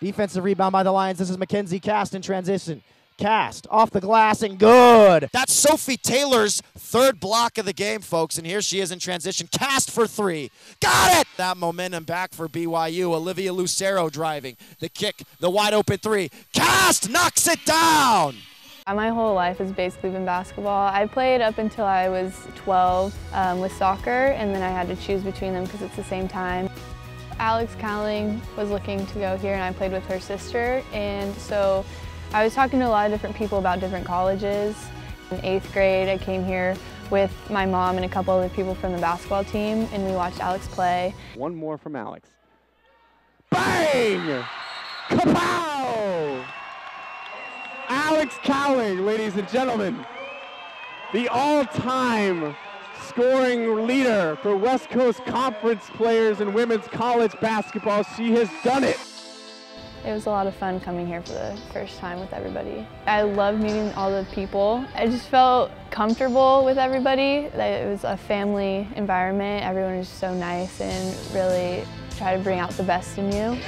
Defensive rebound by the Lions. This is Makenzie Cast in transition. Cast off the glass and good. That's Sophie Taylor's third block of the game, folks, and here she is in transition. Cast for three. Got it! That momentum back for BYU. Olivia Lucero driving. The kick, the wide open three. Cast knocks it down! My whole life has basically been basketball. I played up until I was 12 with soccer, and then I had to choose between them because it's the same time. Alex Cowling was looking to go here, and I played with her sister, and so I was talking to a lot of different people about different colleges. In 8th grade, I came here with my mom and a couple other people from the basketball team, and we watched Alex play. One more from Alex. Bang! Kapow! Alex Cowling, ladies and gentlemen, the all-time scoring leader for West Coast Conference players in women's college basketball. She has done it. It was a lot of fun coming here for the first time with everybody. I loved meeting all the people. I just felt comfortable with everybody. It was a family environment. Everyone was so nice and really tried to bring out the best in you.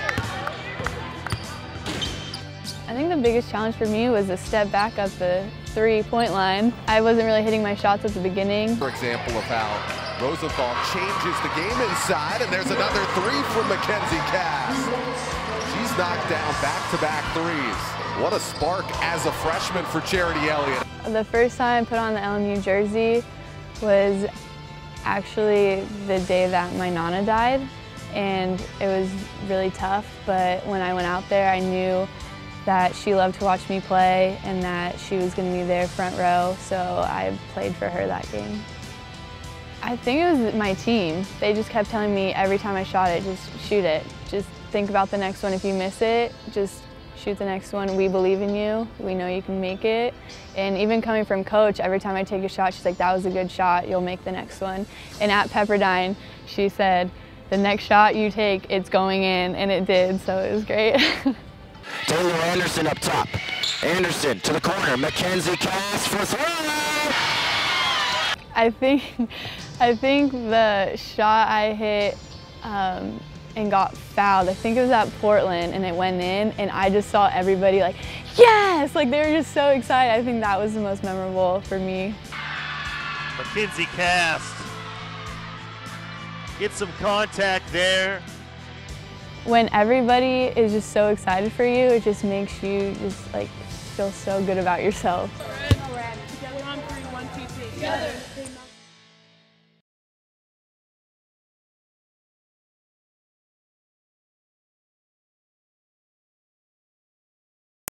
I think the biggest challenge for me was a step back up the three-point line. I wasn't really hitting my shots at the beginning. For example of how Rosenthal changes the game inside, and there's another three from Makenzie Cast. She's knocked down back-to-back threes. What a spark as a freshman for Charity Elliott. The first time I put on the LMU jersey was actually the day that my Nana died, and it was really tough, but when I went out there, I knew that she loved to watch me play and that she was going to be there front row, so I played for her that game. I think it was my team. They just kept telling me every time I shot it, just shoot it. Just think about the next one. If you miss it, just shoot the next one. We believe in you. We know you can make it. And even coming from coach, every time I take a shot, she's like, that was a good shot. You'll make the next one. And at Pepperdine, she said, the next shot you take, it's going in. And it did, so it was great. Taylor Anderson up top. Anderson to the corner. Makenzie Cast for three. I think the shot I hit and got fouled. I think it was at Portland, and it went in, and I just saw everybody like, yes! Like, they were just so excited. I think that was the most memorable for me. Makenzie Cast. Get some contact there. When everybody is just so excited for you, it just makes you just, like, feel so good about yourself. All right. Together on three, one, two, three. Together.